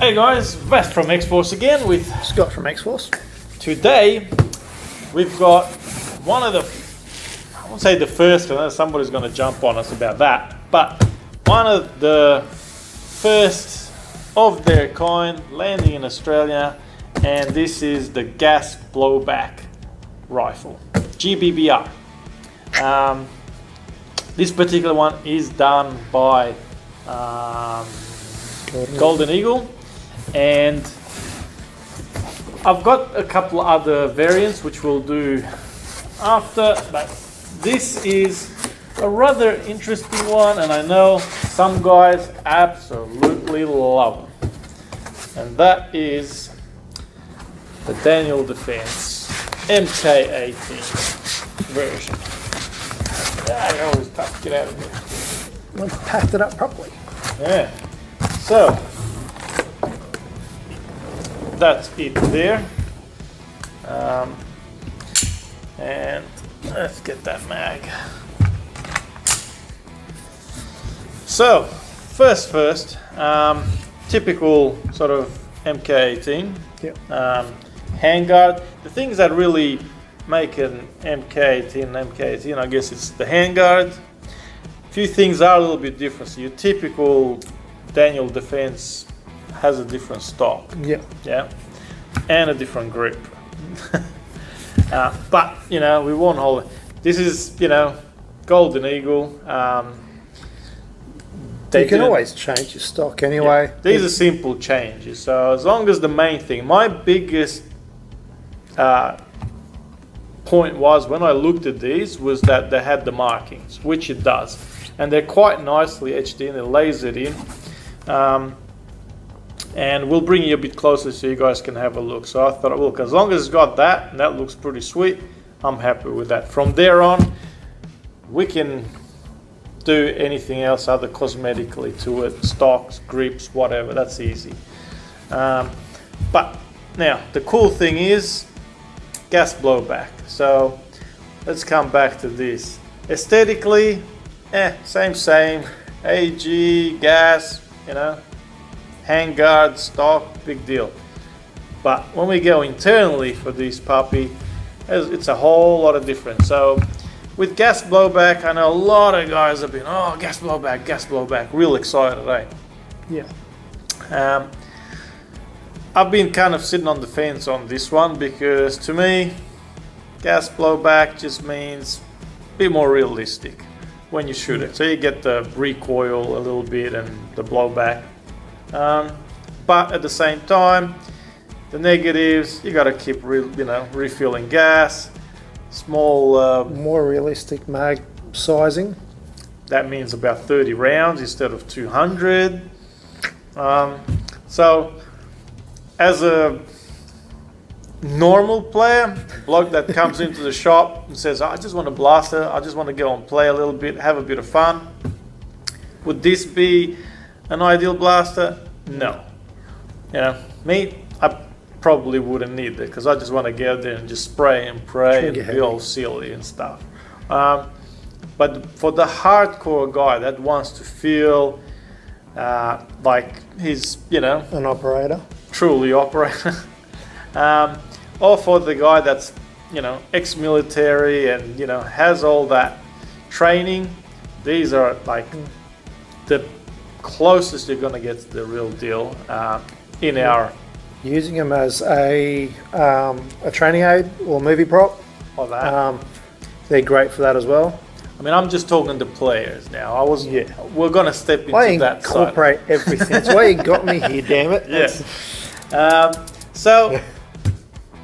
Hey guys, Vest from X-Force again with Scott from X-Force. Today we've got one of the, I won't say the first because somebody's going to jump on us about that, but one of the first of their kind landing in Australia, and this is the gas blowback rifle, GBBR. This particular one is done by Golden Eagle. And I've got a couple other variants which we'll do after, but this is a rather interesting one, and I know some guys absolutely love them. And that is the Daniel Defense MK-18 version. Ah, you're always tough. Get out of here. Once packed it up properly. Yeah. So that's it there, and let's get that mag. So first, typical sort of MK-18, yep. Handguard. The things that really make an MK-18 an MK-18, I guess, it's the handguard. A few things are a little bit different. So your typical Daniel Defense has a different stock, yeah, and a different grip. But we won't hold it. This is Golden Eagle. You can always change your stock anyway. Yeah, these are simple changes. So as long as the main thing, my biggest point was when I looked at these was that they had the markings, which it does, and they're quite nicely etched in. They're lasered in. And we'll bring you a bit closer so you guys can have a look. So I thought, look, as long as it's got that, and that looks pretty sweet, I'm happy with that. From there on, we can do anything else other cosmetically to it, stocks, grips, whatever, that's easy. But now, the cool thing is gas blowback. So let's come back to this. Aesthetically, same. AEG, gas, handguard, stock, big deal. But when we go internally for this puppy, it's a whole lot of difference. So with gas blowback, I know a lot of guys have been, oh, gas blowback, real excited, eh? Yeah. I've been kind of sitting on the fence on this one because to me, gas blowback just means a bit more realistic when you shoot it. So you get the recoil a little bit and the blowback. But at the same time, the negatives, you got to keep refilling gas, small, more realistic mag sizing. That means about 30 rounds instead of 200. So as a normal player, bloke that comes into the shop and says, I just want to blast it, I just want to go and play a little bit, have a bit of fun, would this be an ideal blaster? No. Me, I probably wouldn't need it, because I just want to get there and just spray and pray and be all silly and stuff. But for the hardcore guy that wants to feel like he's, you know, an operator, truly operator, or for the guy that's, you know, ex-military and, you know, has all that training, these are like the closest you're going to get to the real deal in our. Using them as a training aid or movie prop, or that. They're great for that as well. I mean, I'm just talking to players now. I was, we're going to step into that side. Incorporate everything. That's why you got me here, damn it. Yes. Yeah. So,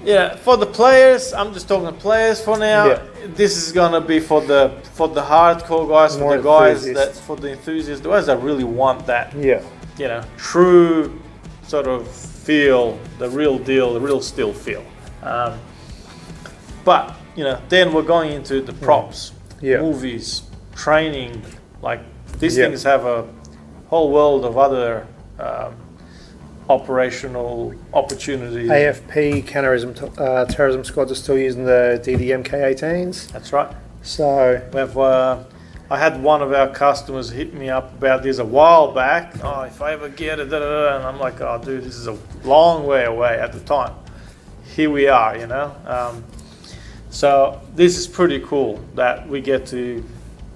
yeah, for the players, I'm just talking to players for now. Yeah. This is going to be for the hardcore guys, for the guys that, for the enthusiasts, the guys that really want that. Yeah. You know, true sort of feel, the real deal, the real still feel. But you know, then we're going into the props. Yeah. Movies, training, like these things have a whole world of other operational opportunities. AFP, counterterrorism squads are still using the MK-18s. That's right. So we have, I had one of our customers hit me up about this a while back. Oh, if I ever get it, and I'm like, oh, dude, this is a long way away at the time. Here we are, you know. So this is pretty cool that we get to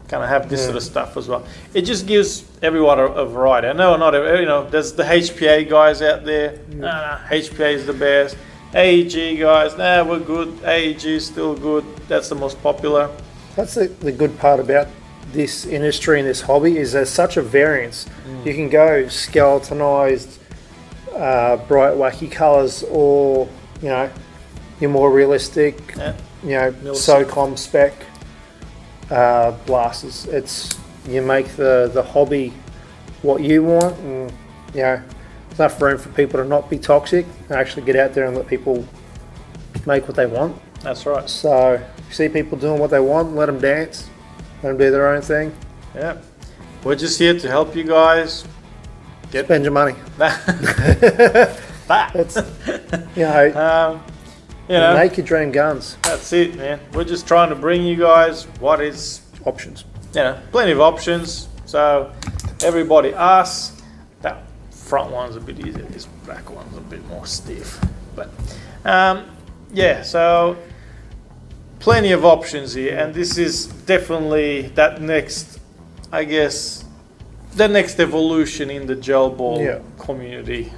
kind of have this sort of stuff as well. It just gives everyone a variety. I know not every, you know, there's the HPA guys out there. Nah, HPA is the best. AEG guys, nah, we're good. AEG is still good. That's the most popular. That's the good part about this industry and this hobby is there's such a variance. You can go skeletonized, bright, wacky colors, or, you know, you're more realistic. Yeah. You know, SOCOM spec blasters. It's, you make the hobby what you want, and you know, there's enough room for people to not be toxic and actually get out there and let people make what they want. That's right. So if you see people doing what they want, let them dance, let them do their own thing. Yeah, we're just here to help you guys get spend your money. That's, you know. You know, make your dream guns. That's it, man. We're just trying to bring you guys what is options. You know, plenty of options. So everybody asks. That front one's a bit easier. This back one's a bit more stiff. But yeah, so plenty of options here, and this is definitely that next, I guess, the next evolution in the gel ball community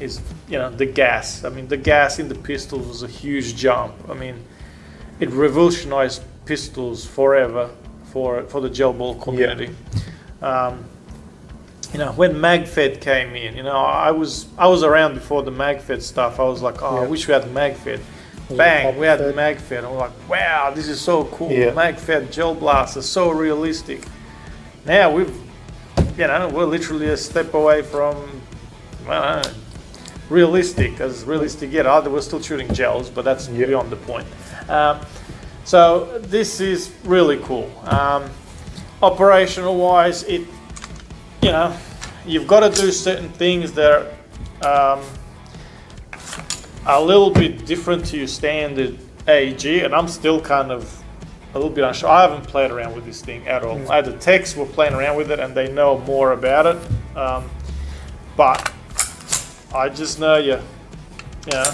is, you know, the gas. I mean, the gas in the pistols was a huge jump. I mean, it revolutionized pistols forever for the gel ball community. Yeah. You know, when MagFed came in, you know, I was around before the MagFed stuff. I was like, oh, I wish we had MagFed. Bang, we had MagFed. I'm like, wow, this is so cool. Yeah. MagFed gel blasts are so realistic. Now we've, you know, we're literally a step away from, well, realistic, as realistic yet. We're still shooting gels, but that's beyond the point. So this is really cool. Operational wise, it, you know, you've got to do certain things that are a little bit different to your standard AEG, and I'm still kind of a little bit unsure. I haven't played around with this thing at all. I had the techs were playing around with it and they know more about it. But I just know you know,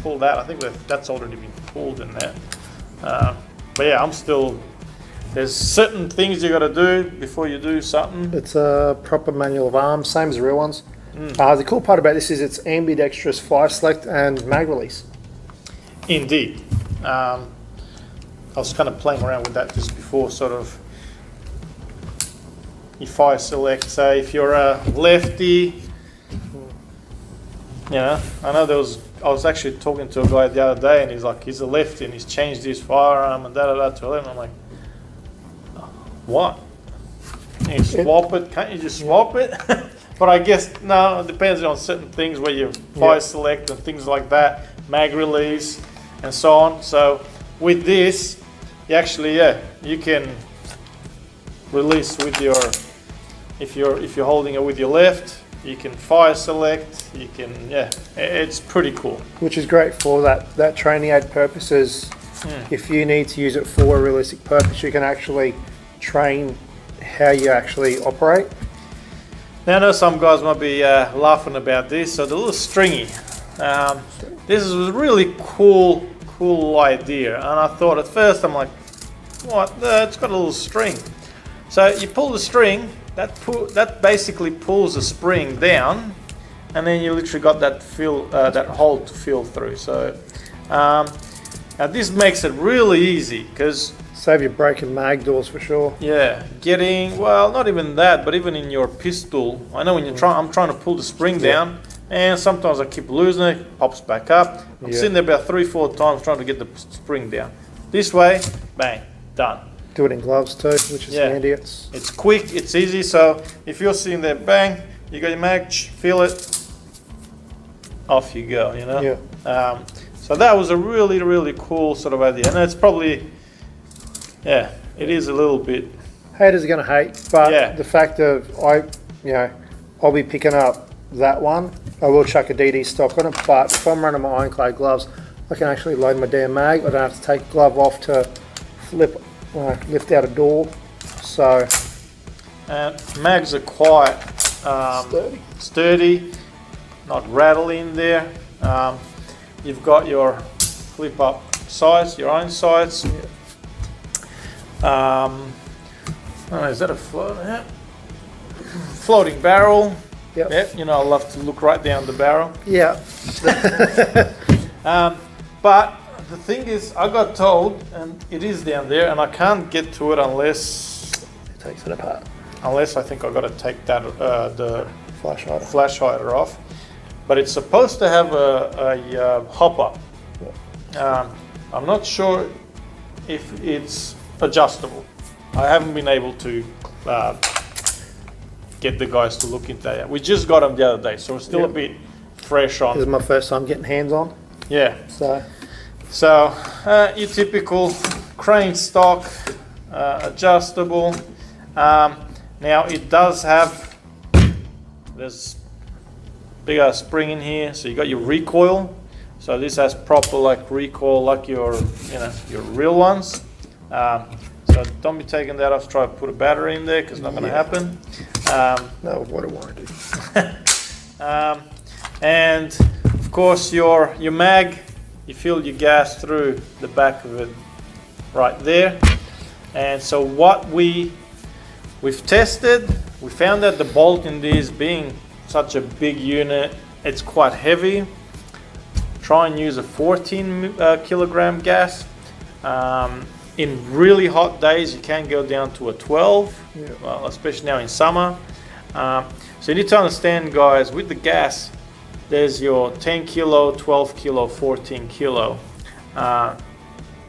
pull that. I think that's already been pulled in there. But yeah, I'm still, there's certain things you got to do before you do something. It's a proper manual of arms, same as the real ones. The cool part about this is it's ambidextrous fire select and mag release. Indeed. I was kind of playing around with that just before, sort of, you fire select, say if you're a lefty, you know, I know there was, I was actually talking to a guy the other day and he's like, he's a lefty and he's changed his firearm and to a left, and I'm like, what? Can you swap it? Can't you just swap it? But I guess, no, it depends on certain things where you fire select and things like that, mag release and so on. So with this, you actually, you can release with your, if you're holding it with your left, You can fire select, you can, yeah, it's pretty cool. Which is great for that training aid purposes. Yeah. If you need to use it for a realistic purpose, you can actually train how you actually operate. Now I know some guys might be laughing about this, so the little stringy. This is a really cool idea, and I thought at first, I'm like, what? It's got a little string. So you pull the string, that basically pulls the spring down, and then you literally got that hole to fill through. So now this makes it really easy, because save your breaking mag doors for sure. Yeah, getting, well, not even that, but even in your pistol. I know when you're I'm trying to pull the spring down, and sometimes I keep losing it, pops back up. I'm sitting there about 3-4 times trying to get the spring down. This way, bang, done. Do it in gloves too, which is handy. It's quick, it's easy. So if you're sitting there, bang, you got your mag, feel it, off you go, you know? Yeah. So that was a really, really cool sort of idea. And it's probably, yeah, it is a little bit. Haters are gonna hate, but the fact of, I'll be picking up that one. I will chuck a DD stock on it, but if I'm running my ironclad gloves, I can actually load my damn mag. I don't have to take the glove off to lift out a door. So, mags are quite sturdy, not rattling there. You've got your flip up sights, your own sights. Yeah. I don't know, is that a float? Yeah. Floating barrel. Yep. Yep, you know, I love to look right down the barrel. Yeah. But the thing is, I got told, and it is down there, and I can't get to it unless it takes it apart. Unless I think I got to take that the flash hider off. But it's supposed to have a hopper. Yeah. I'm not sure if it's adjustable. I haven't been able to get the guys to look into that. We just got them the other day, so we're still a bit fresh on. This is my first time getting hands on. Yeah. So your typical crane stock, adjustable. Now it does have, there's big ass spring in here, so you got your recoil. So this has proper like recoil, like your real ones. So don't be taking that off. Try to put a battery in there, because it's not going to happen. No, what I want to do. And of course your mag, you feel your gas through the back of it right there. And so what we've tested, we found that the bolt in these, being such a big unit, it's quite heavy. Try and use a 14 kilogram gas. In really hot days, you can go down to a 12, well, especially now in summer. So you need to understand, guys, with the gas, there's your 10 kilo, 12 kilo, 14 kilo.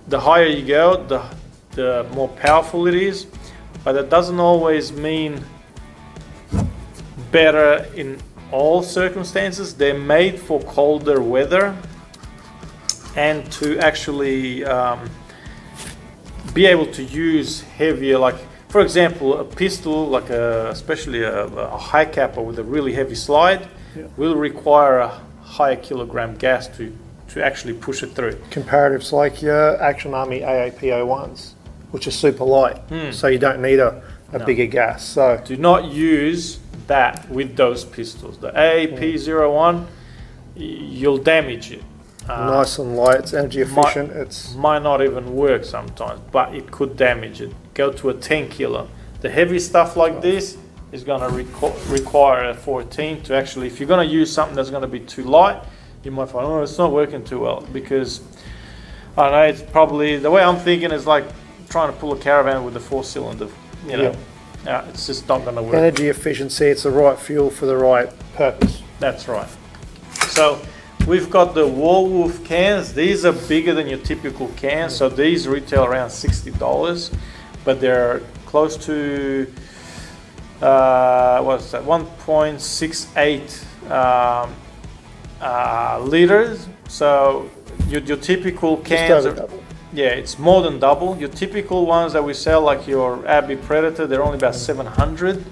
The higher you go, the more powerful it is, but that doesn't always mean better in all circumstances. They're made for colder weather and to actually be able to use heavier, like for example, a pistol, like especially a high capper with a really heavy slide, will require a higher kilogram gas to actually push it through. Comparatives like your Action Army AAP-01s, which are super light, so you don't need a bigger gas. So do not use that with those pistols. The AAP-01, you'll damage it. Nice and light, it's energy efficient. It might not even work sometimes, but it could damage it. Go to a 10 kilo. The heavy stuff like this is going to require a 14 to actually, if you're going to use something that's going to be too light, you might find, oh, it's not working too well, because, I don't know, it's probably, the way I'm thinking is like trying to pull a caravan with a 4-cylinder, you know. Yeah, it's just not going to work. Energy efficiency, it's the right fuel for the right purpose. That's right. So we've got the Wolf cans. These are bigger than your typical cans, so these retail around $60, but they're close to what's that, 1.68 liters. So your typical cans are, it's more than double. Your typical ones that we sell, like your Abbey Predator, they're only about 700.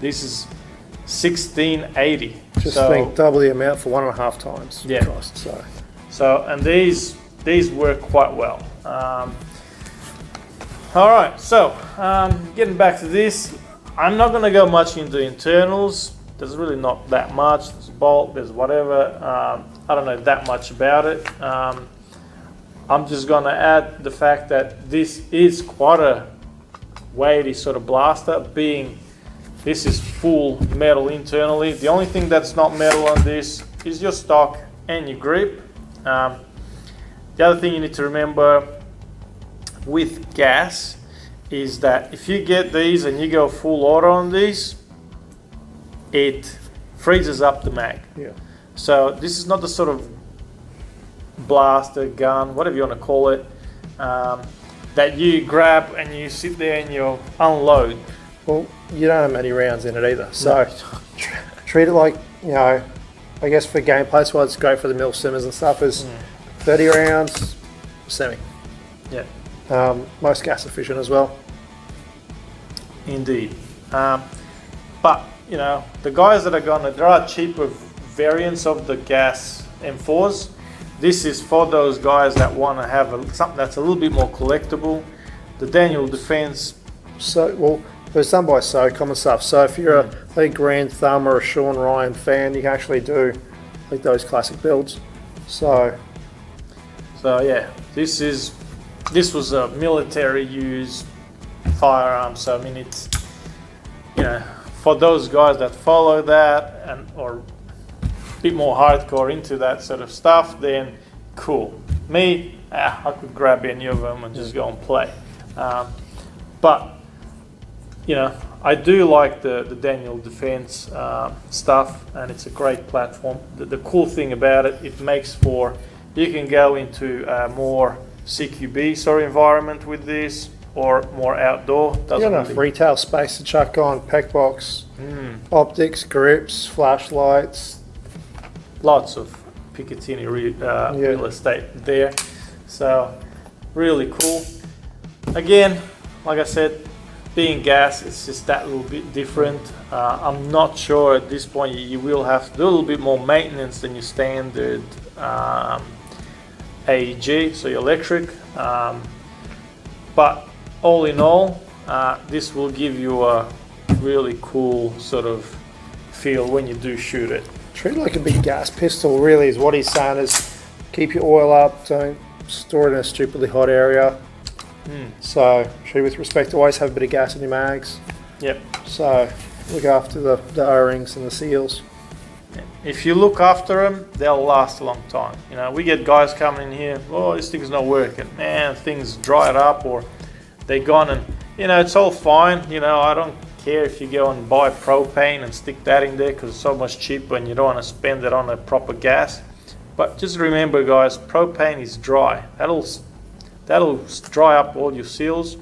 This is 1680. Just so, think double the amount for 1.5 times the cost. So and these work quite well. All right, so getting back to this, I'm not going to go much into internals. There's really not that much. There's bolt, there's whatever. I don't know that much about it. I'm just going to add the fact that this is quite a weighty sort of blaster, being this is full metal internally. The only thing that's not metal on this is your stock and your grip. The other thing you need to remember with gas is that if you get these and you go full auto on these, it freezes up the mag. Yeah. So this is not the sort of blaster, gun, whatever you want to call it, that you grab and you sit there and you unload. Well, you don't have many rounds in it either, so treat it like, you know, I guess for gameplay, so it's great for the mill simmers and stuff is 30 rounds, semi. Yeah. Most gas efficient as well. Indeed. But, you know, the guys that are gonna, there are cheaper variants of the gas M4s. This is for those guys that wanna have something that's a little bit more collectible. The Daniel Defense. So, well, it's done by SOCOM and stuff. So if you're a Grand Thumb or a Sean Ryan fan, you can actually do like those classic builds. So yeah, this was a military use firearm. So I mean, it's, you know, for those guys that follow that and or a bit more hardcore into that sort of stuff, then cool. Me, I could grab any of them and just go and play. But you know, I do like the Daniel Defense stuff, and it's a great platform. The cool thing about it, it makes for, you can go into a more CQB sort of environment with this, or more outdoor. Doesn't you have enough retail space to chuck on pec box, optics, grips, flashlights. Lots of Picatinny real estate there. So really cool. Again, like I said, being gas, it's just that little bit different. I'm not sure at this point, you will have to do a little bit more maintenance than your standard AEG, so your electric. But all in all, this will give you a really cool sort of feel when you do shoot it. Treat it like a big gas pistol, really, is what he's saying, is keep your oil up, don't store it in a stupidly hot area. So, shoot with respect, always have a bit of gas in your mags. Yep. So, look after the O-rings and the seals. If you look after them, they'll last a long time. You know, we get guys coming in here, oh, this thing's not working. Man, things dried up or they're gone, and, you know, it's all fine. You know, I don't care if you go and buy propane and stick that in there because it's so much cheaper and you don't want to spend it on a proper gas. But just remember, guys, propane is dry. That'll dry up all your seals.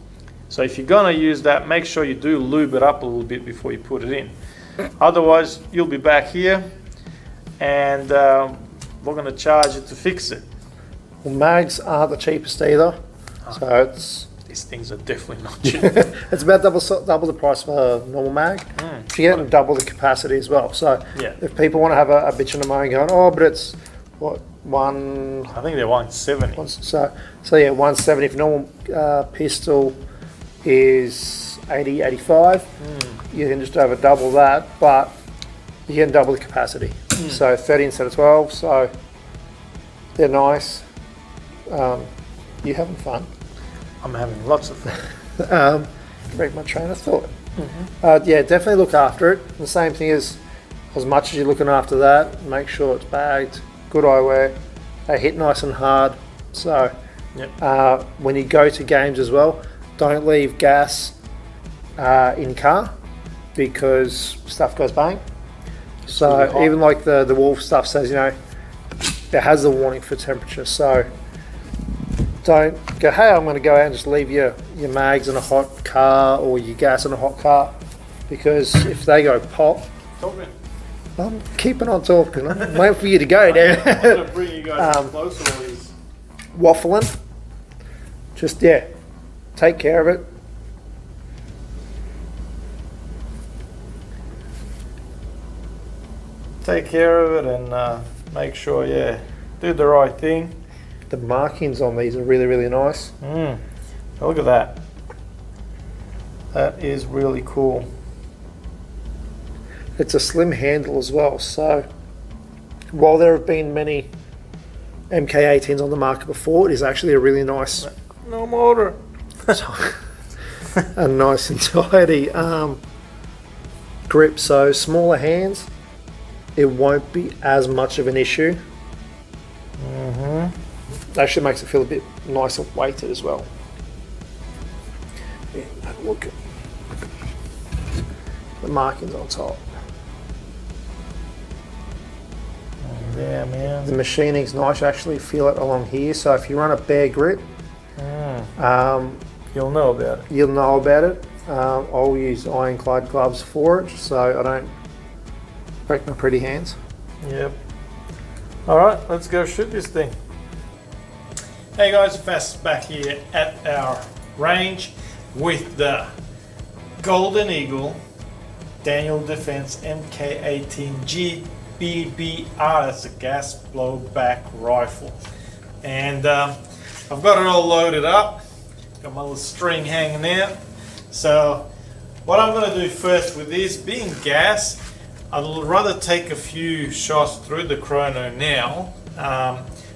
So if you're gonna use that, make sure you do lube it up a little bit before you put it in. Otherwise, you'll be back here and we're gonna charge you to fix it. Well, mags aren't the cheapest either. So it's... These things are definitely not cheap. It's about double the price of a normal mag. If you get them, double the capacity as well. So if people wanna have a bitch in the mind going, oh, but it's, what? I think they're 170. So yeah, 170. If normal pistol is 80, 85, you can just over double that, but you can double the capacity. So 30 instead of 12. So they're nice. You having fun? I'm having lots of fun. Break my train of thought. Yeah, definitely look after it. The same thing is, as much as you're looking after that, make sure it's bagged. Good eyewear, they hit nice and hard. So when you go to games as well, don't leave gas in car because stuff goes bang. So even like the Wolf stuff says, you know, it has the warning for temperature. So don't go, hey, I'm going to go out and just leave your mags in a hot car or your gas in a hot car, because if they go pop, I'm keeping on talking. I'm waiting for you to go down. I'm going to bring you guys closer to these. Waffling. Just, yeah, take care of it. take care of it and make sure, yeah, do the right thing. The markings on these are really, really nice. Mm. Look at that. That is really cool. It's a slim handle as well, so while there have been many MK-18s on the market before, it is actually a really nice... No motor. A nice and tidy grip, so smaller hands, it won't be as much of an issue. Mm-hmm. Actually makes it feel a bit nicer weighted as well. Yeah, look at the markings on top. Yeah, man. The machining's nice. You actually feel it along here, so if you run a bare grip, you'll know about it. You'll know about it. I'll use ironclad gloves for it, so I don't break my pretty hands. Yep. Alright, let's go shoot this thing. Hey guys, Fast's back here at our range with the Golden Eagle Daniel Defense MK-18 GBBR. That's a gas blowback rifle. And I've got it all loaded up. Got my little string hanging out. So what I'm going to do first with this, being gas, I'd rather take a few shots through the chrono now,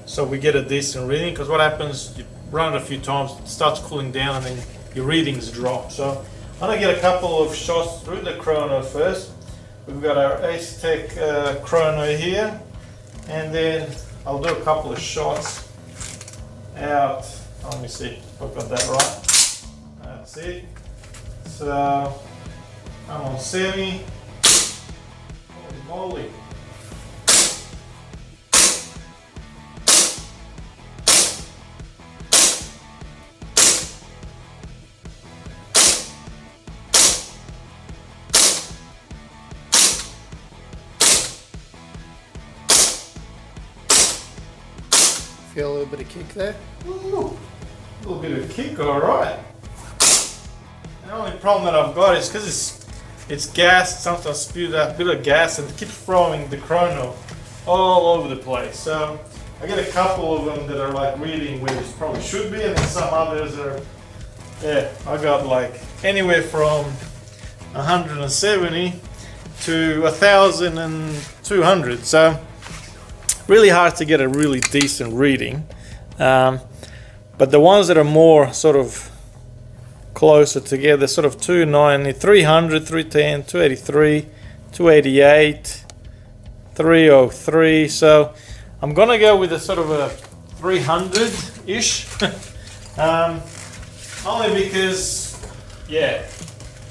so we get a decent reading, because what happens, you run it a few times, it starts cooling down and then your readings drop. So I'm going to get a couple of shots through the chrono first. We've got our Ace Tech chrono here, and then I'll do a couple of shots out. Let me see if I've got that right. That's it. So I'm on semi. Holy moly. Feel a little bit of kick there. Ooh. A little bit of kick, alright. The only problem that I've got is because it's gas, sometimes spews out a bit of gas and it keeps throwing the chrono all over the place. So I get a couple of them that are like reading where it probably should be, and then some others are, yeah, I got like anywhere from 170 to 1,200. So really hard to get a really decent reading. But the ones that are more sort of closer together, sort of 290, 300, 310, 283, 288, 303. So I'm going to go with a sort of a 300-ish. Only because, yeah,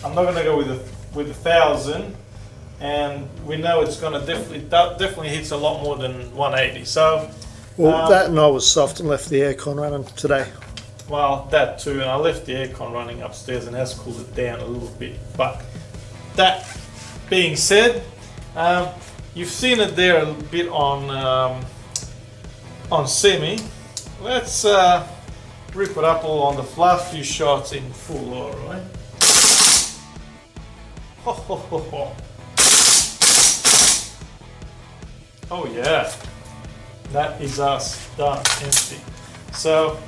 I'm not going to go with a 1,000. And we know it's going to definitely hits a lot more than 180. So... Well, that and I was soft and left the aircon running today. Well, that too, and I left the aircon running upstairs and has cooled it down a little bit. But that being said, you've seen it there a bit on semi. Let's rip it up all on the last few shots in full, all right? Ho, ho, ho, ho. Oh yeah. That is us done, empty. So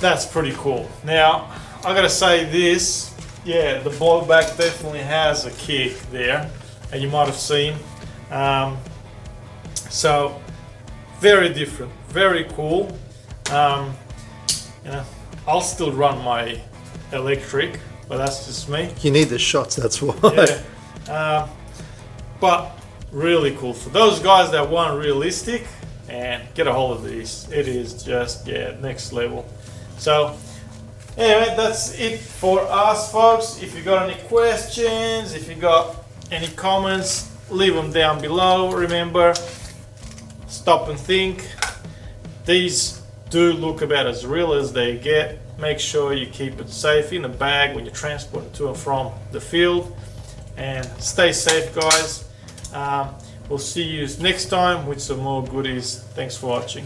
that's pretty cool. Now I gotta say this, yeah, the blowback definitely has a kick there, and you might have seen. So very different, very cool. You know, I'll still run my electric, but that's just me. You need the shots, that's why. Yeah. But really cool for those guys that want realistic, and get a hold of these. It is just, yeah, next level. So anyway, that's it for us, folks. If you got any questions, if you got any comments, leave them down below. Remember, stop and think. These do look about as real as they get. Make sure you keep it safe in a bag when you transport it to and from the field, and stay safe, guys. We'll see you next time with some more goodies. Thanks for watching.